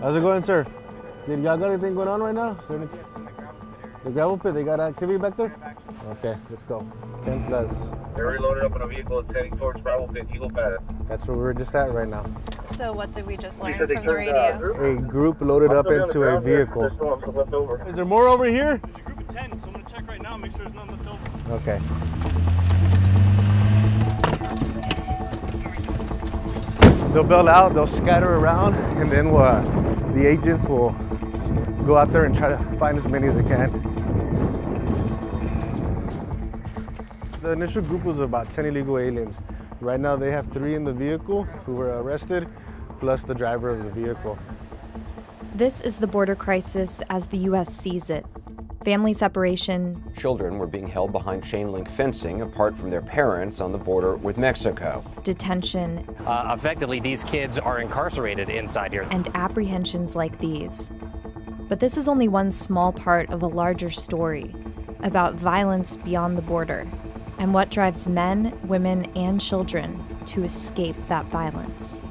How's it going, sir? Did y'all got anything going on right now? Yes, in the gravel pit. The gravel pit, they got activity back there? Okay, let's go. 10 plus. They're reloaded up on a vehicle heading towards gravel pit, Eagle Pass. That's where we were just at right now. So what did we just learn from the radio? A group loaded up into a vehicle. Is there more over here? There's a group of 10, so I'm going to check right now and make sure there's none left over. Okay. They'll bail out, they'll scatter around, and then we'll, the agents will go out there and try to find as many as they can. The initial group was about 10 illegal aliens. Right now they have 3 in the vehicle who were arrested, plus the driver of the vehicle. This is the border crisis as the U.S. sees it. Family separation. Children were being held behind chain-link fencing apart from their parents on the border with Mexico. Detention. Effectively, these kids are incarcerated inside here. And apprehensions like these. But this is only one small part of a larger story about violence beyond the border and what drives men, women, and children to escape that violence.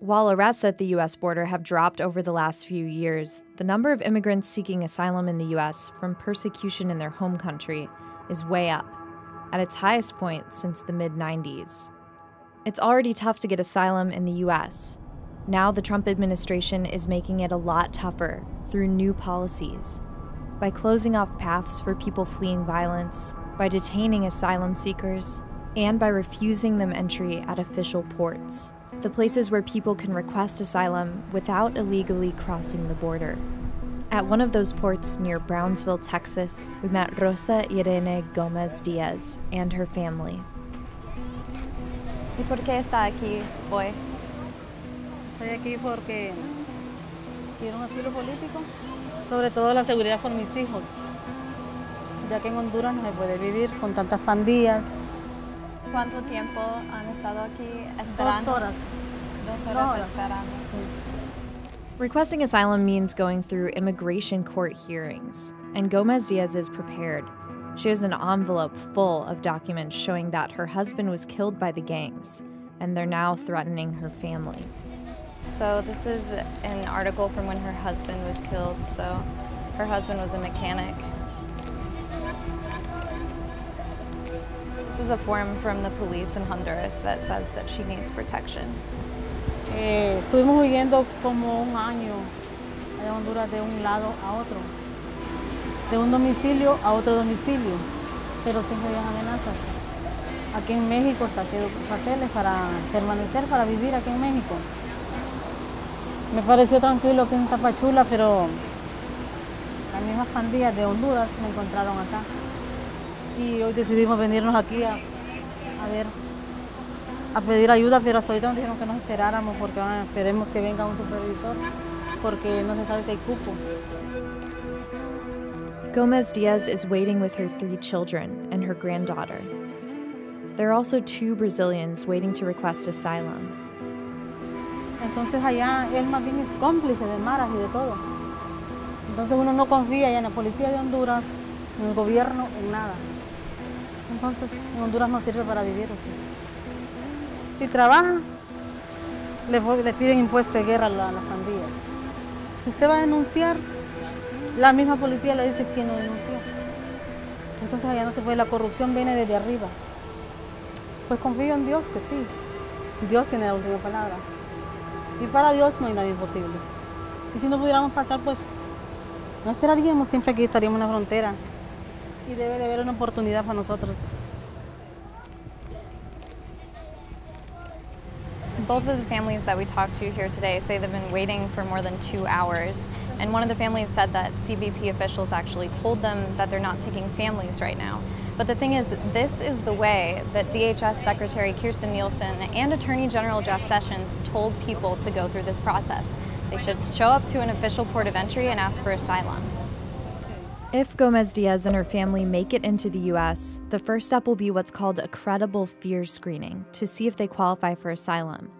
While arrests at the U.S. border have dropped over the last few years, the number of immigrants seeking asylum in the U.S. from persecution in their home country is way up, at its highest point since the mid-90s. It's already tough to get asylum in the U.S. Now the Trump administration is making it a lot tougher through new policies, by closing off paths for people fleeing violence, by detaining asylum seekers, and by refusing them entry at official ports. The places where people can request asylum without illegally crossing the border. At one of those ports near Brownsville, Texas, we met Rosa Irene Gomez Diaz and her family. ¿Y por qué está aquí hoy? Estoy aquí porque quiero un asilo político, sobre todo la seguridad por mis hijos, ya que en Honduras no se puede vivir con tantas pandillas. ¿Cuánto tiempo han estado aquí esperando? 2 horas. 2 horas esperando. Requesting asylum means going through immigration court hearings, and Gomez Diaz is prepared. She has an envelope full of documents showing that her husband was killed by the gangs, and they're now threatening her family. So this is an article from when her husband was killed, so her husband was a mechanic. This is a form from the police in Honduras that says that she needs protection. Estuvimos huyendo como un año de Honduras de un lado a otro, de un domicilio a otro domicilio, pero siempre había amenazas. Aquí en México saqué papeles para permanecer, para vivir aquí en México. Me pareció tranquilo que en Tapachula, pero las mismas pandillas de Honduras me encontraron acá. Y hoy decidimos venirnos aquí a pedir ayuda, pero hasta ahorita nos dijeron que nos esperáramos porque esperemos que venga un supervisor porque no se sabe si hay cupo. Gomez Diaz is waiting with her 3 children and her granddaughter. There are also 2 Brazilians waiting to request asylum. Entonces allá él más bien es cómplice de maras y de todo. Entonces uno no confía ya en la policía de Honduras, en el gobierno, en nada. Entonces, en Honduras no sirve para vivir. Si trabaja, le piden impuesto de guerra a las pandillas. Si usted va a denunciar, la misma policía le dice que no denunció. Entonces allá no se puede, la corrupción viene desde arriba. Pues confío en Dios que sí. Dios tiene la última palabra. Y para Dios no hay nada imposible. Y si no pudiéramos pasar, pues no esperaríamos, siempre aquí estaríamos en la frontera. Y debe de haber una oportunidad para nosotros. Both of the families that we talked to here today say they've been waiting for more than 2 hours. And one of the families said that CBP officials actually told them that they're not taking families right now. But the thing is, this is the way that DHS Secretary Kirsten Nielsen and Attorney General Jeff Sessions told people to go through this process. They should show up to an official port of entry and ask for asylum. If Gomez Diaz and her family make it into the U.S., the first step will be what's called a credible fear screening to see if they qualify for asylum.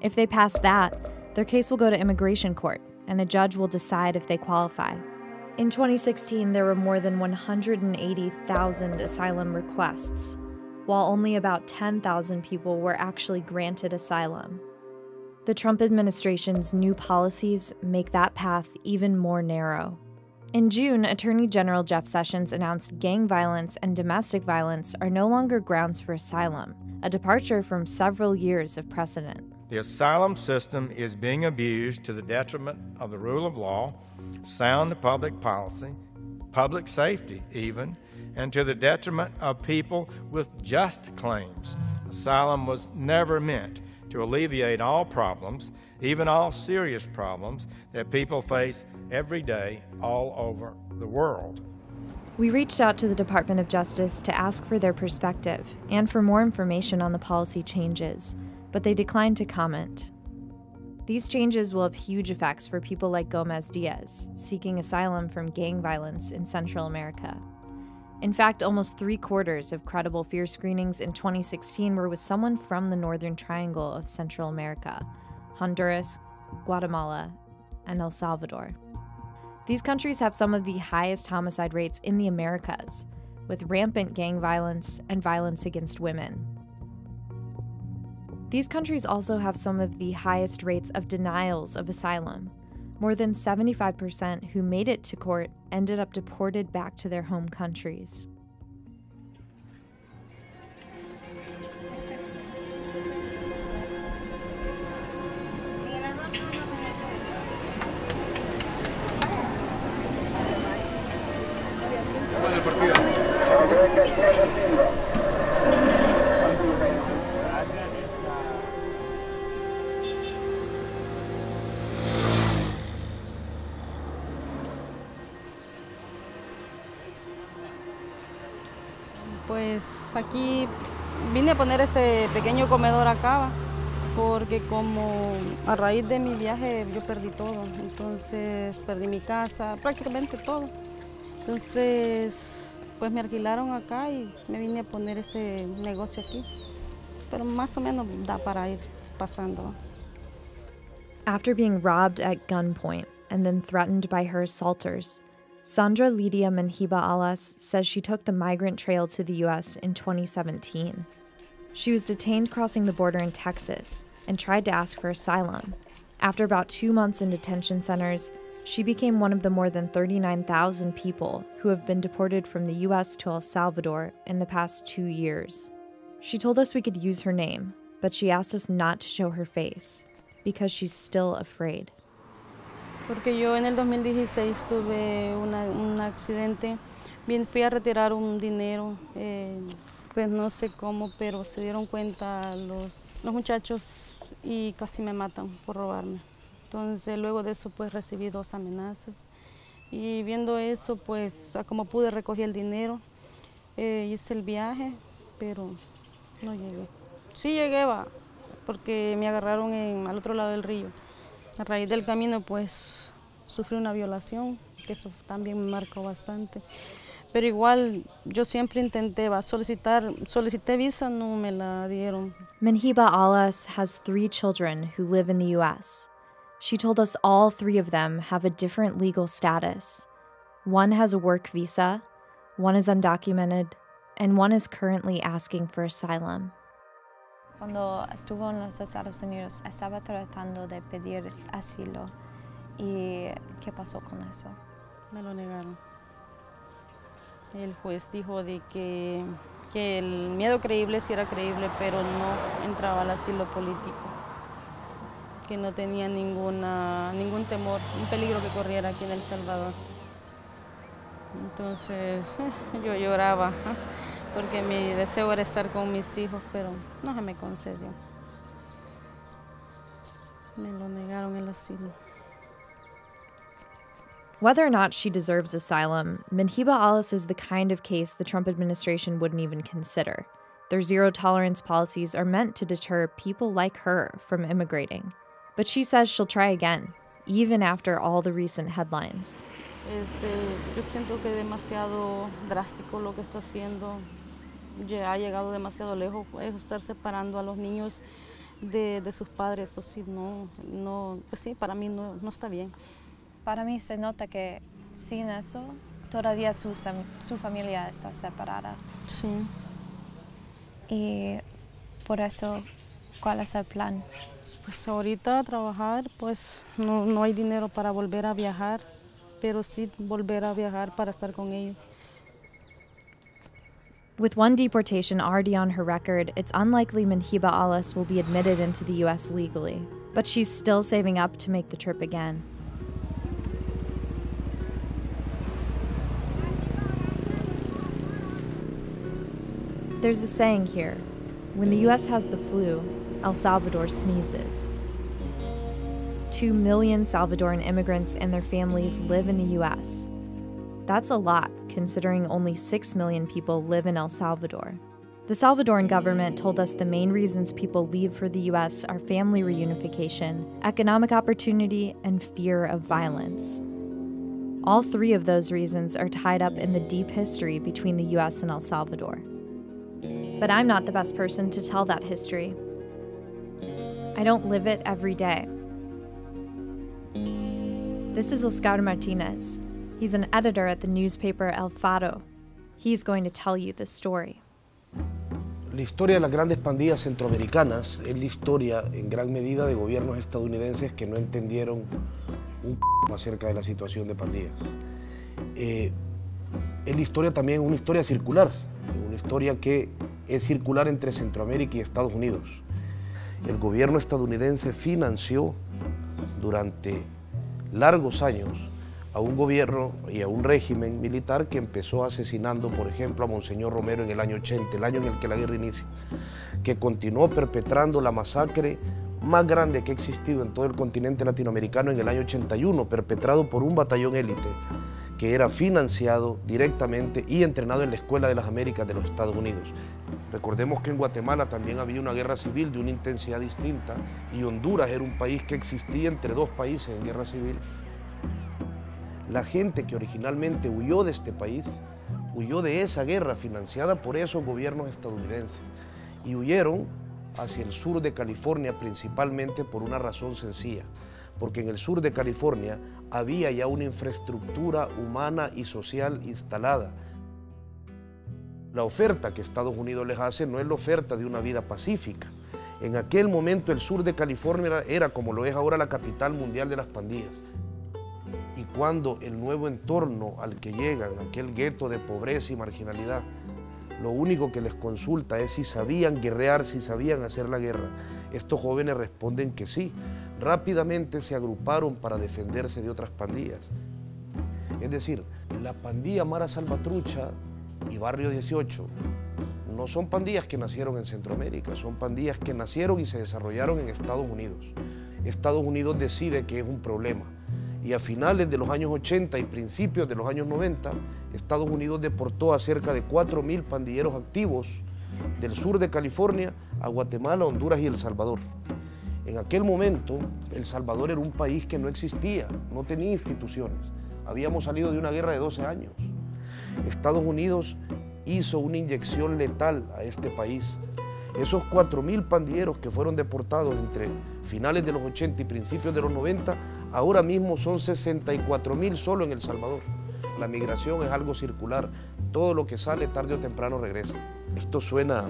If they pass that, their case will go to immigration court, and a judge will decide if they qualify. In 2016, there were more than 180,000 asylum requests, while only about 10,000 people were actually granted asylum. The Trump administration's new policies make that path even more narrow. In June, Attorney General Jeff Sessions announced gang violence and domestic violence are no longer grounds for asylum, a departure from several years of precedent. The asylum system is being abused to the detriment of the rule of law, sound public policy, public safety even, and to the detriment of people with just claims. Asylum was never meant to alleviate all problems, even all serious problems that people face every day all over the world. We reached out to the Department of Justice to ask for their perspective and for more information on the policy changes, but they declined to comment. These changes will have huge effects for people like Gomez Diaz, seeking asylum from gang violence in Central America. In fact, almost 3/4 of credible fear screenings in 2016 were with someone from the Northern Triangle of Central America, Honduras, Guatemala, and El Salvador. These countries have some of the highest homicide rates in the Americas, with rampant gang violence and violence against women. These countries also have some of the highest rates of denials of asylum. More than 75% who made it to court ended up deported back to their home countries. Pues aquí vine a poner este pequeño comedor acá porque como a raíz de mi viaje yo perdí todo, entonces perdí mi casa, prácticamente todo. Entonces pues me alquilaron acá y me vine a poner este negocio aquí, pero más o menos da para ir pasando. After being robbed at gunpoint and then threatened by her assaulters, Sandra Lidia Menjívar Alas says she took the migrant trail to the U.S. in 2017. She was detained crossing the border in Texas and tried to ask for asylum. After about 2 months in detention centers, she became one of the more than 39,000 people who have been deported from the U.S. to El Salvador in the past 2 years. She told us we could use her name, but she asked us not to show her face because she's still afraid. Porque yo en el 2016 tuve un accidente, bien fui a retirar un dinero, pues no sé cómo, pero se dieron cuenta los muchachos y casi me matan por robarme. Entonces luego de eso pues recibí 2 amenazas y viendo eso pues como pude recogí el dinero, hice el viaje, pero no llegué. Sí llegué va, porque me agarraron al otro lado del río. A raíz del camino, pues, sufrí una violación, que eso también me marcó bastante. Pero igual, yo siempre intenté solicité visa, no me la dieron. Menjívar Alas has 3 children who live in the U.S. She told us all 3 of them have a different legal status. 1 has a work visa, 1 is undocumented, and 1 is currently asking for asylum. Cuando estuve en los Estados Unidos, estaba tratando de pedir asilo. ¿Y qué pasó con eso? Me lo negaron. El juez dijo de que el miedo creíble sí era creíble, pero no entraba al asilo político. Que no tenía ningún temor, un peligro que corriera aquí en El Salvador. Entonces yo lloraba. Porque mi deseo era estar con mis hijos, pero no se me concedió. Me lo negaron el asilo. Whether or not she deserves asylum, Menjívar Alas is the kind of case the Trump administration wouldn't even consider. Their zero-tolerance policies are meant to deter people like her from immigrating. But she says she'll try again, even after all the recent headlines. Yo siento que es demasiado drástico lo que está haciendo. Ya ha llegado demasiado lejos, es estar separando a los niños de sus padres. O si no, pues sí, para mí no está bien. Para mí se nota que sin eso, todavía su familia está separada. Sí. Y por eso, ¿cuál es el plan? Pues ahorita trabajar, pues no hay dinero para volver a viajar, pero sí volver a viajar para estar con ellos. With one deportation already on her record, it's unlikely Menjívar Alas will be admitted into the U.S. legally. But she's still saving up to make the trip again. There's a saying here, when the U.S. has the flu, El Salvador sneezes. 2 million Salvadoran immigrants and their families live in the U.S. That's a lot, considering only 6 million people live in El Salvador. The Salvadoran government told us the main reasons people leave for the U.S. are family reunification, economic opportunity, and fear of violence. All three of those reasons are tied up in the deep history between the U.S. and El Salvador. But I'm not the best person to tell that history. I don't live it every day. This is Oscar Martinez. He's an editor at the newspaper El Faro. He's going to tell you the story. La historia de las grandes pandillas centroamericanas es la historia en gran medida de gobiernos estadounidenses que no entendieron un c*** acerca de la situación de pandillas. Es la historia también, una historia circular, una historia que es circular entre Centroamérica y Estados Unidos. El gobierno estadounidense financió durante largos años a un gobierno y a un régimen militar que empezó asesinando, por ejemplo, a Monseñor Romero en el año 80, el año en el que la guerra inicia, que continuó perpetrando la masacre más grande que ha existido en todo el continente latinoamericano en el año 81, perpetrado por un batallón élite que era financiado directamente y entrenado en la Escuela de las Américas de los Estados Unidos. Recordemos que en Guatemala también había una guerra civil de una intensidad distinta y Honduras era un país que existía entre dos países en guerra civil. La gente que originalmente huyó de este país, huyó de esa guerra financiada por esos gobiernos estadounidenses y huyeron hacia el sur de California principalmente por una razón sencilla, porque en el sur de California había ya una infraestructura humana y social instalada. La oferta que Estados Unidos les hace no es la oferta de una vida pacífica. En aquel momento el sur de California era, como lo es ahora, la capital mundial de las pandillas. Y cuando el nuevo entorno al que llegan, aquel gueto de pobreza y marginalidad, lo único que les consulta es si sabían guerrear, si sabían hacer la guerra. Estos jóvenes responden que sí. Rápidamente se agruparon para defenderse de otras pandillas. Es decir, la pandilla Mara Salvatrucha y Barrio 18 no son pandillas que nacieron en Centroamérica, son pandillas que nacieron y se desarrollaron en Estados Unidos. Estados Unidos decide que es un problema. Y a finales de los años 80 y principios de los años 90, Estados Unidos deportó a cerca de 4.000 pandilleros activos del sur de California a Guatemala, Honduras y El Salvador. En aquel momento, El Salvador era un país que no existía, no tenía instituciones. Habíamos salido de una guerra de 12 años. Estados Unidos hizo una inyección letal a este país. Esos 4.000 pandilleros que fueron deportados entre finales de los 80 y principios de los 90, ahora mismo son 64.000 solo en El Salvador. La migración es algo circular. Todo lo que sale tarde o temprano regresa. Esto suena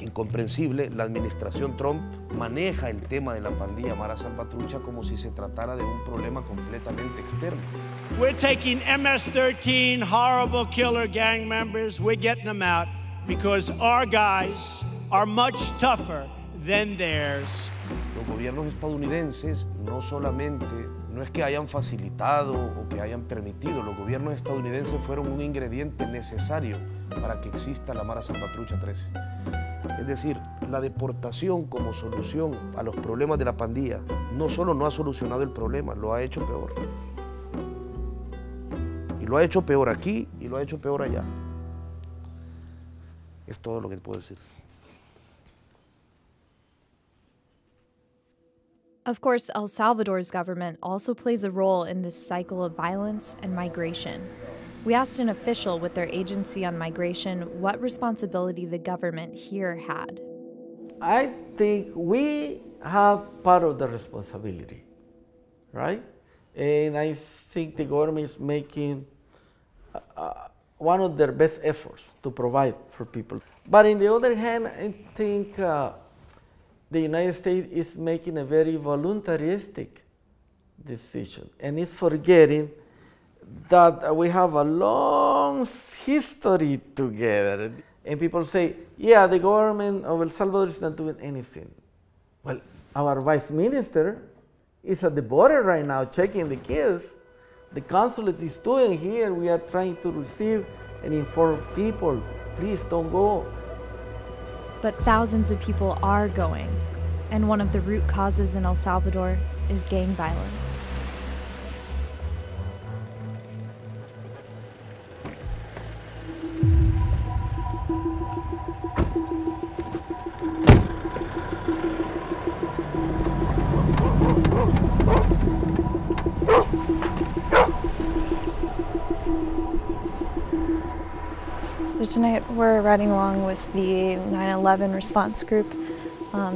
incomprensible. La administración Trump maneja el tema de la pandilla Mara Salvatrucha como si se tratara de un problema completamente externo. We're taking MS-13 horrible killer gang members. We're getting them out because our guys are much tougher than theirs. Los gobiernos estadounidenses no solamente, no es que hayan facilitado o que hayan permitido, los gobiernos estadounidenses fueron un ingrediente necesario para que exista la Mara Salvatrucha 13. Es decir, la deportación como solución a los problemas de la pandilla no solo no ha solucionado el problema, lo ha hecho peor. Y lo ha hecho peor aquí y lo ha hecho peor allá. Es todo lo que puedo decir. Of course, El Salvador's government also plays a role in this cycle of violence and migration. We asked an official with their agency on migration what responsibility the government here had. I think we have part of the responsibility, right? And I think the government is making one of their best efforts to provide for people. But on the other hand, I think the United States is making a very voluntaristic decision, and it's forgetting that we have a long history together. And people say, yeah, the government of El Salvador is not doing anything. Well, our vice minister is at the border right now checking the kids. The consulate is doing here. We are trying to receive and inform people, please don't go. But thousands of people are going. And one of the root causes in El Salvador is gang violence. So tonight we're riding along with the 9/11 response group.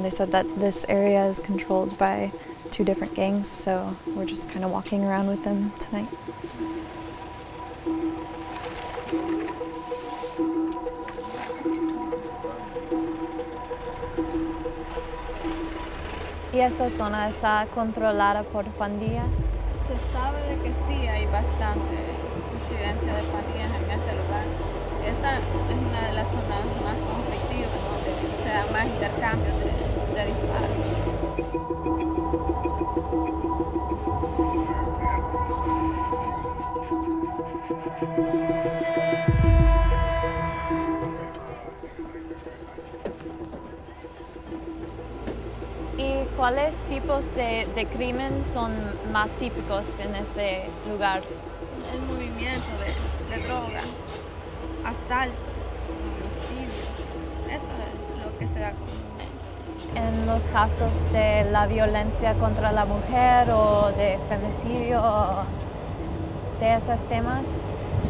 They said that this area is controlled by two different gangs, so we're just kind of walking around with them tonight. ¿Y esa zona está controlada por pandillas? Se sabe de que sí hay bastante incidencia de pandillas en este lugar. Esta es una de las zonas más conflictivas, donde se da más intercambio de disparos. ¿Y cuáles tipos de crimen son más típicos en ese lugar? El movimiento de droga. Asaltos, homicidios, eso es lo que se da cuenta. En los casos de la violencia contra la mujer o de femicidio, de esos temas?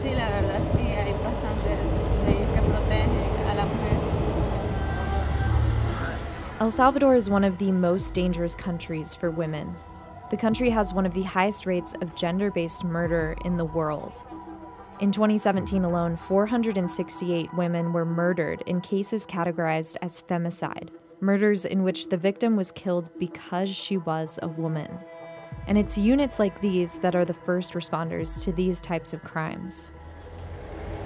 Sí, la verdad, sí, hay bastantes leyes que protegen a la mujer. El Salvador is one of the most dangerous countries for women. The country has one of the highest rates of gender-based murder in the world. In 2017 alone, 468 women were murdered in cases categorized as femicide, murders in which the victim was killed because she was a woman. And it's units like these that are the first responders to these types of crimes.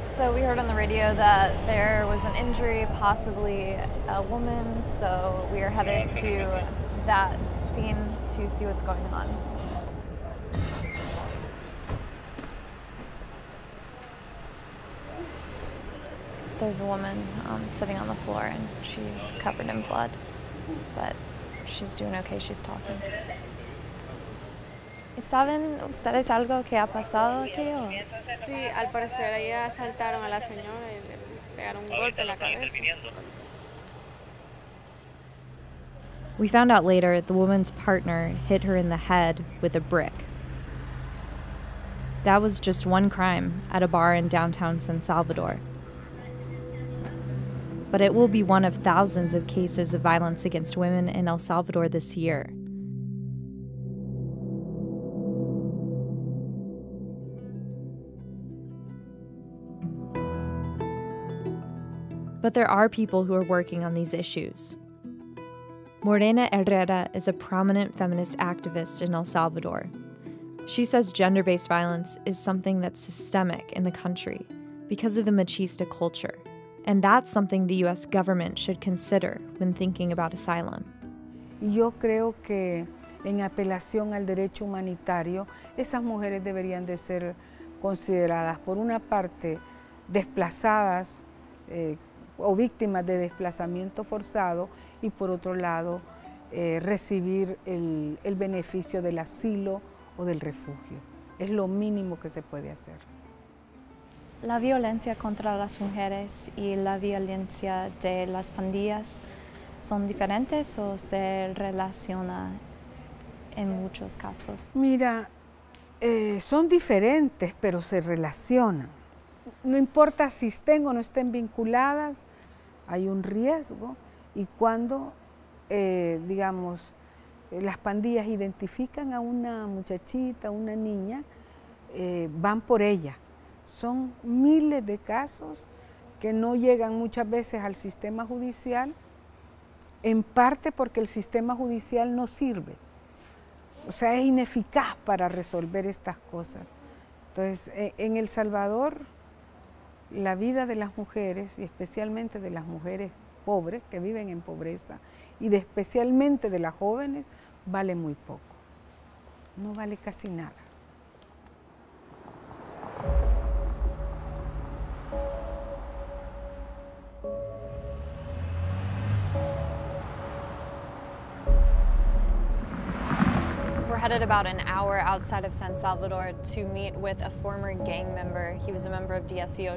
So we heard on the radio that there was an injury, possibly a woman, so we are headed to that scene to see what's going on. There's a woman sitting on the floor, and she's covered in blood, but she's doing okay, she's talking. ¿Saben ustedes algo que ha pasado aquí? Sí, al parecer allá asaltaron a la señora y le pegaron un golpe en la cabeza. We found out later the woman's partner hit her in the head with a brick. That was just one crime at a bar in downtown San Salvador. But it will be one of thousands of cases of violence against women in El Salvador this year. But there are people who are working on these issues. Morena Herrera is a prominent feminist activist in El Salvador. She says gender-based violence is something that's systemic in the country because of the machista culture. And that's something the U.S. government should consider when thinking about asylum. Yo creo que en apelación al derecho humanitario, esas mujeres deberían de ser consideradas, por una parte, desplazadas o víctimas de desplazamiento forzado, y por otro lado, recibir el beneficio del asilo o del refugio. Es lo mínimo que se puede hacer. La violencia contra las mujeres y la violencia de las pandillas son diferentes o se relacionan en muchos casos. Mira, son diferentes, pero se relacionan. No importa si estén o no estén vinculadas, hay un riesgo, y cuando, digamos, las pandillas identifican a una muchachita, una niña, van por ella. Son miles de casos que no llegan muchas veces al sistema judicial, en parte porque el sistema judicial no sirve. O sea, es ineficaz para resolver estas cosas. Entonces, en El Salvador, la vida de las mujeres, y especialmente de las mujeres pobres, que viven en pobreza, y especialmente de las jóvenes, vale muy poco. No vale casi nada. We're headed about an hour outside of San Salvador to meet with a former gang member. He was a member of 18.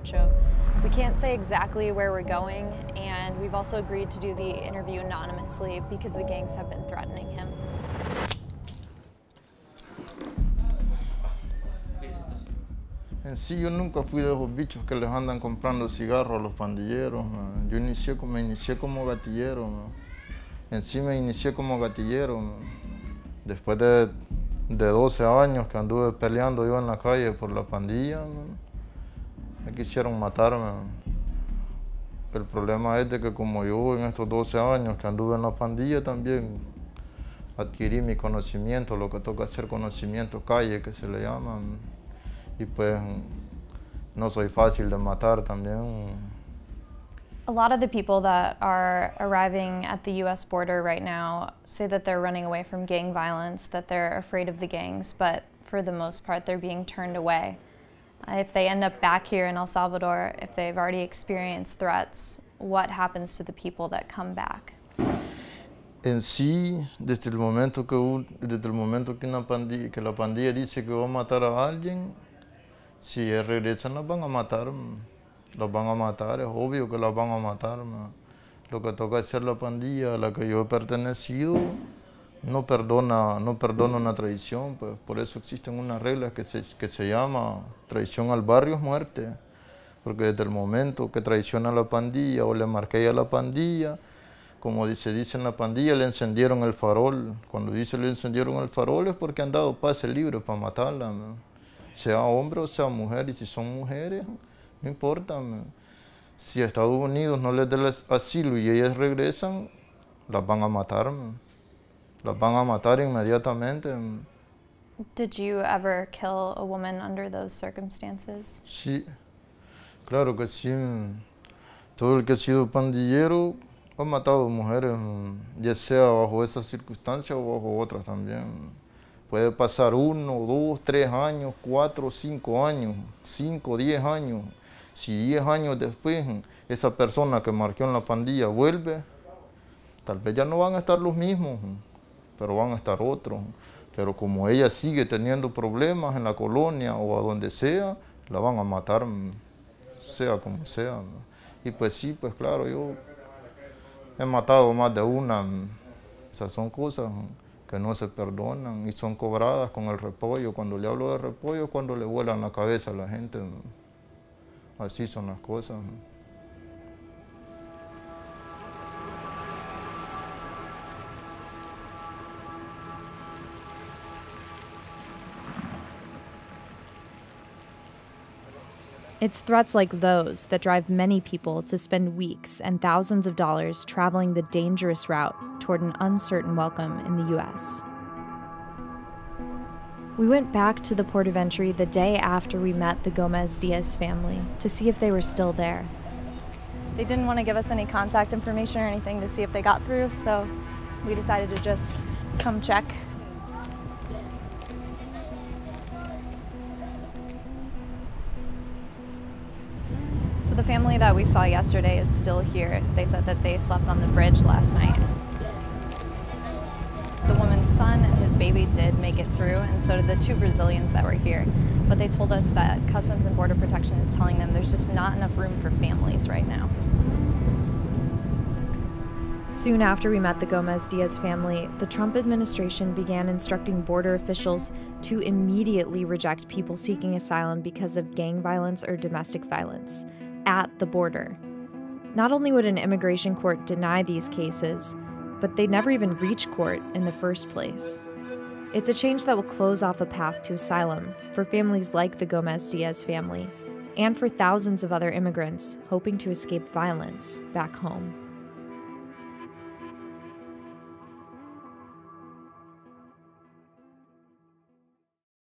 We can't say exactly where we're going, and we've also agreed to do the interview anonymously because the gangs have been threatening him. En sí, yo nunca fui de esos bichos que les andan comprando cigarros a los pandilleros. Man. Yo me inicié como gatillero. Man. En sí me inicié como gatillero. Man. Después de 12 años que anduve peleando yo en la calle por la pandilla, me quisieron matarme. El problema es de que como yo en estos 12 años que anduve en la pandilla también adquirí mi conocimiento, lo que toca hacer conocimiento calle, que se le llama. Y pues no soy fácil de matar también. A lot of the people that are arriving at the U.S. border right now say that they're running away from gang violence, that they're afraid of the gangs, but for the most part, they're being turned away. If they end up back here in El Salvador, if they've already experienced threats, what happens to the people that come back? En sí, desde el momento que la pandilla dice que va a matar a alguien, si regresan, los van a matar. Los van a matar, es obvio que los van a matar. Man. Lo que toca hacer la pandilla a la que yo he pertenecido no perdona una traición, pues por eso existen unas reglas que se llama traición al barrio es muerte, porque desde el momento que traiciona a la pandilla o le marquea a la pandilla, como se dice en la pandilla, le encendieron el farol. Cuando dice le encendieron el farol es porque han dado pase libre para matarla, man. Sea hombre o sea mujer, y si son mujeres, no importa, man. Si a Estados Unidos no les da asilo y ellas regresan, las van a matar, man. Las van a matar inmediatamente. Man. Did you ever kill a woman under those circumstances? Sí, claro que sí. Man. Todo el que ha sido pandillero ha matado mujeres, man. Ya sea bajo esas circunstancias o bajo otras también. Man. Puede pasar 1, 2, 3 años, 4, 5 años, 5, 10 años. Si 10 años después esa persona que marcó en la pandilla vuelve, tal vez ya no van a estar los mismos, pero van a estar otros. Pero como ella sigue teniendo problemas en la colonia o a donde sea, la van a matar, sea como sea. Y pues sí, pues claro, yo he matado más de una. Esas son cosas que no se perdonan y son cobradas con el repollo. Cuando le hablo de repollo, cuando le vuelan la cabeza a la gente. Así son las cosas. It's threats like those that drive many people to spend weeks and thousands of dollars traveling the dangerous route toward an uncertain welcome in the U.S. We went back to the port of entry the day after we met the Gomez Diaz family to see if they were still there. They didn't want to give us any contact information or anything to see if they got through, so we decided to just come check. So the family that we saw yesterday is still here. They said that they slept on the bridge last night. The woman's son and his baby did make it through, and so did the two Brazilians that were here. But they told us that Customs and Border Protection is telling them there's just not enough room for families right now. Soon after we met the Gomez Diaz family, the Trump administration began instructing border officials to immediately reject people seeking asylum because of gang violence or domestic violence at the border. Not only would an immigration court deny these cases, but they never even reach court in the first place. It's a change that will close off a path to asylum for families like the Gomez Diaz family, and for thousands of other immigrants hoping to escape violence back home.